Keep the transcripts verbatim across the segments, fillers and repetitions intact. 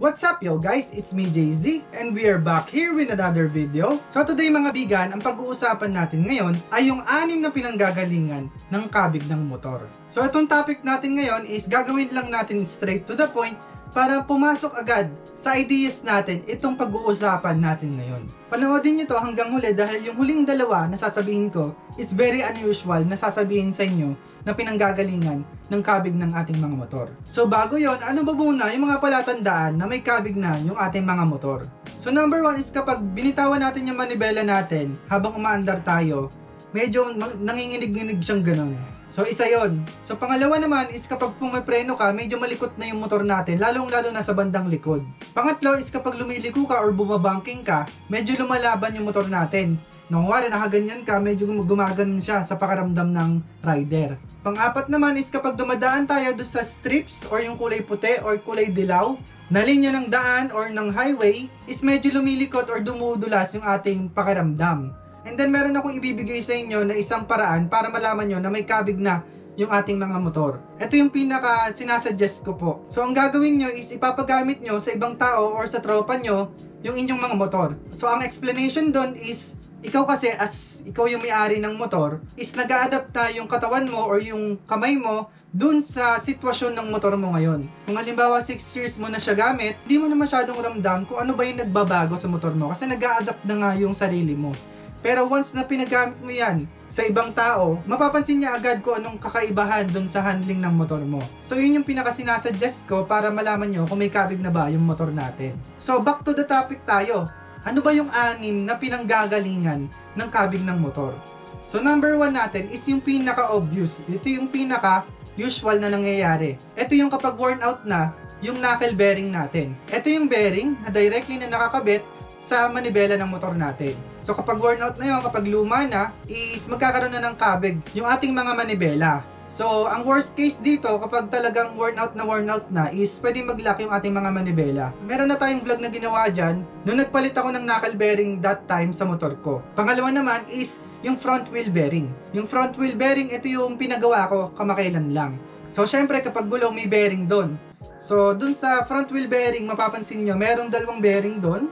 What's up yo guys? It's me Jay Z and we are back here with another video. So today mga bigan, ang pag-uusapan natin ngayon ay yung anim na pinanggagalingan ng kabig ng motor. So itong topic natin ngayon is gagawin lang natin straight to the point para pumasok agad sa ideas natin itong pag-uusapan natin ngayon. Panoodin nyo to hanggang huli dahil yung huling dalawa na sasabihin ko is very unusual na sasabihin sa inyo na pinanggagalingan ng kabig ng ating mga motor. So bago yon, ano ba muna yung mga palatandaan na may kabig na yung ating mga motor? So number one is kapag binitawan natin yung manibela natin habang umaandar tayo, medyo nanginginig-nginig siyang ganun. So isa yon. So pangalawa naman is kapag pumipreno ka, medyo malikot na yung motor natin, lalong-lalo na sa bandang likod. Pangatlo is kapag lumiliko ka or bumabangking ka, medyo lumalaban yung motor natin. Nung wala nakaganyan ka, medyo gumagano'n siya sa pakaramdam ng rider. Pang-apat naman is kapag dumadaan tayo doon sa strips or yung kulay puti or kulay dilaw na linya ng daan or ng highway, is medyo lumilikot or dumudulas yung ating pakaramdam. And then meron akong ibibigay sa inyo na isang paraan para malaman nyo na may kabig na yung ating mga motor. Ito yung pinaka sinasuggest ko po. So ang gagawin nyo is ipapagamit nyo sa ibang tao or sa tropa nyo yung inyong mga motor. So ang explanation doon is ikaw kasi as ikaw yung may-ari ng motor is nag-a-adapt na yung katawan mo or yung kamay mo dun sa sitwasyon ng motor mo ngayon. Kung halimbawa six years mo na siya gamit, hindi mo na masyadong ramdam kung ano ba yung nagbabago sa motor mo kasi nag-a-adapt na nga yung sarili mo. Pero once na pinagamit mo yan sa ibang tao, mapapansin niya agad kung anong kakaibahan dun sa handling ng motor mo. So yun yung pinakasinasuggest ko para malaman nyo kung may kabig na ba yung motor natin. So back to the topic tayo. Ano ba yung anim na pinanggagalingan ng kabig ng motor? So number one natin is yung pinaka-obvious. Ito yung pinaka-usual na nangyayari. Ito yung kapag worn out na yung knuckle bearing natin. Ito yung bearing na directly na nakakabit sa manibela ng motor natin. So kapag worn out na yun, kapag luma na, is magkakaroon na ng kabig yung ating mga manibela. So ang worst case dito, kapag talagang worn out na worn out na, is pwede mag-lock yung ating mga manibela. Meron na tayong vlog na ginawa dyan, nung nagpalit ako ng knuckle bearing that time sa motor ko. Pangalawa naman is yung front wheel bearing. Yung front wheel bearing, ito yung pinagawa ko kamakailan lang. So syempre kapag gulong may bearing doon. So dun sa front wheel bearing, mapapansin nyo, merong dalawang bearing doon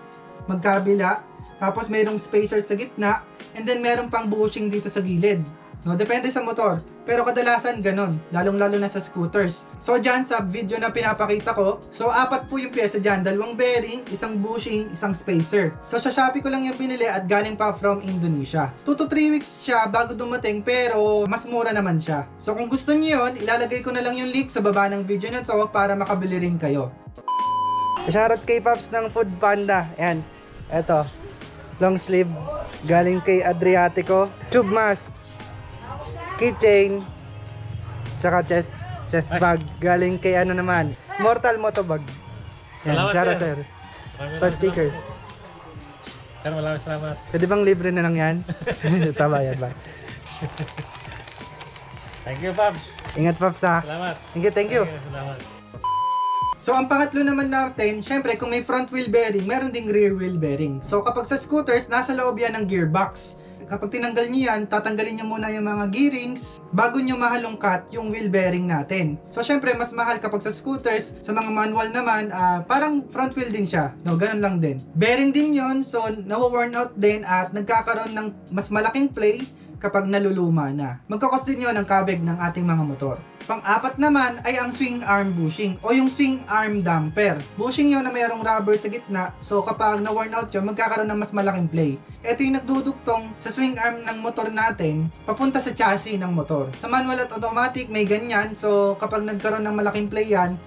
magkabila, tapos mayroong spacer sa gitna, and then meron pang bushing dito sa gilid. No, depende sa motor, pero kadalasan ganon, lalong-lalo na sa scooters. So dyan sa video na pinapakita ko, so apat po yung pyesa dyan, dalawang bearing, isang bushing, isang spacer. So sa Shopee ko lang yung binili at galing pa from Indonesia. two to three weeks siya bago dumating pero mas mura naman siya. So kung gusto niyo yun, ilalagay ko na lang yung link sa baba ng video na to para makabili rin kayo. Shoutout kay Pops ng Food Panda. Ayan, eto, long sleeve, galing kay Adriatico, tube mask, keychain, tsaka chest, chest bag, galing kay ano naman, Mortal Moto bag. Ayan, shoutout sir. Pa stickers. Sir, maraming salamat. Pwede bang libre na lang yan? Tama yan ba? Thank you, Pops. Ingat, Pops ha. Salamat. Thank you, thank you. Salamat. So ang pangatlo naman natin, syempre kung may front wheel bearing, meron ding rear wheel bearing. So kapag sa scooters, nasa loob yan ng gearbox. Kapag tinanggal niyo yan, tatanggalin niyo muna yung mga gearings bago niyo mahalungkat yung wheel bearing natin. So syempre mas mahal kapag sa scooters, sa mga manual naman, uh, parang front wheel din siya. No, ganun lang din. Bearing din yun, so nawa-worn out din at nagkakaroon ng mas malaking play kapag naluluma na. Magkakos din yun ang kabig ng ating mga motor. Pang-apat naman ay ang swing arm bushing o yung swing arm damper. Bushing yun na mayroong rubber sa gitna, so kapag na-worn out yun, magkakaroon ng mas malaking play. Ito yung nagdudugtong sa swing arm ng motor natin papunta sa chassis ng motor. Sa manual at automatic may ganyan, so kapag nagkaroon ng malaking play yan,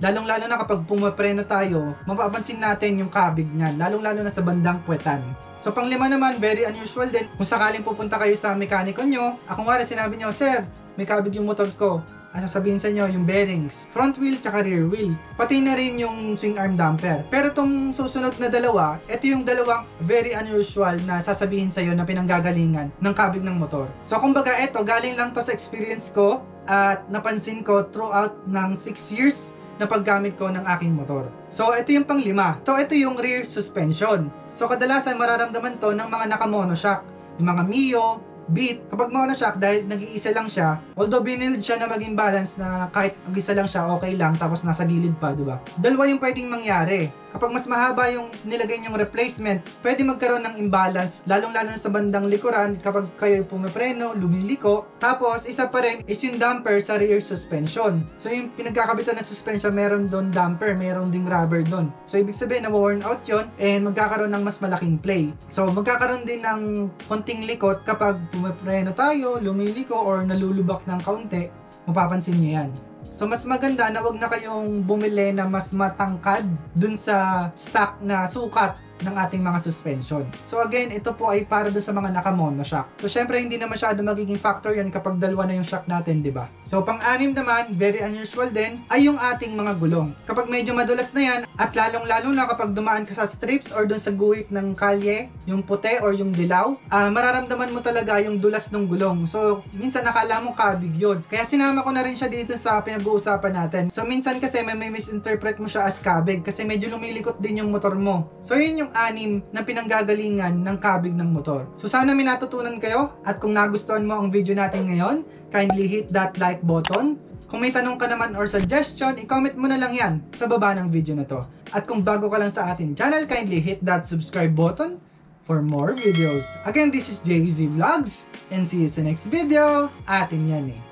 lalong-lalo na kapag pumapreno tayo, mapapansin natin yung kabig niyan, lalong-lalo na sa bandang puwetan. So panglima naman, very unusual din, kung sakaling pupunta kayo sa mekaniko nyo, ako nga rin sinabi nyo, sir, may kabig yung motor ko. Ang sasabihin sa nyo, yung bearings, front wheel tsaka rear wheel, pati na rin yung swing arm damper. Pero itong susunod na dalawa, ito yung dalawang very unusual na sasabihin sa nyo na pinanggagalingan ng kabig ng motor. So kumbaga ito, galing lang to sa experience ko at napansin ko throughout ng six years na paggamit ko ng aking motor. So, ito yung panglima. So, ito yung rear suspension. So, kadalasan mararamdaman to ng mga nakamonoshock. Yung mga Mio, beat, kapag mono shock dahil nag-iisa lang siya, although binild siya na maging balance na kahit mag-isa lang siya, okay lang, tapos nasa gilid pa, diba? Dalawa yung pwedeng mangyari. Kapag mas mahaba yung nilagay niyong replacement, pwede magkaroon ng imbalance, lalong-lalo sa bandang likuran kapag kayo pumipreno, lumiliko. Tapos, isa pa rin is yung damper sa rear suspension. So, yung pinagkakabitan ng suspension, meron doon damper, meron ding rubber doon. So, ibig sabihin, na-worn out yun and magkakaroon ng mas malaking play. So, magkakaroon din ng konting likot kapag pumipreno tayo, lumiliko, or nalulubak ng kaunti, mapapansin niyo yan. So, mas maganda na wag na kayong bumili na mas matangkad dun sa stock na sukat ng ating mga suspension. So again, ito po ay para doon sa mga naka-mono shock. So syempre hindi na masyado magiging factor yan kapag dalawa na yung shock natin, di ba? So pang-anim naman, very unusual din, ay yung ating mga gulong. Kapag medyo madulas na yan, at lalong-lalo na kapag dumaan ka sa strips or doon sa guhit ng kalye, yung puti or yung dilaw, uh, mararamdaman mo talaga yung dulas ng gulong. So minsan nakala mo kabig yun. Kaya sinama ko na rin siya dito sa pinag-uusapan natin. So minsan kasi may, may misinterpret mo siya as kabig kasi medyo lumilikot din yung motor mo. So yun yung anim na pinanggagalingan ng kabig ng motor. So sana may natutunan kayo, at kung nagustuhan mo ang video natin ngayon, kindly hit that like button. Kung may tanong ka naman or suggestion, i-comment mo na lang yan sa baba ng video na to. At kung bago ka lang sa ating channel, kindly hit that subscribe button for more videos. Again, this is J Z Vlogs and see you sa next video. Atin yan eh.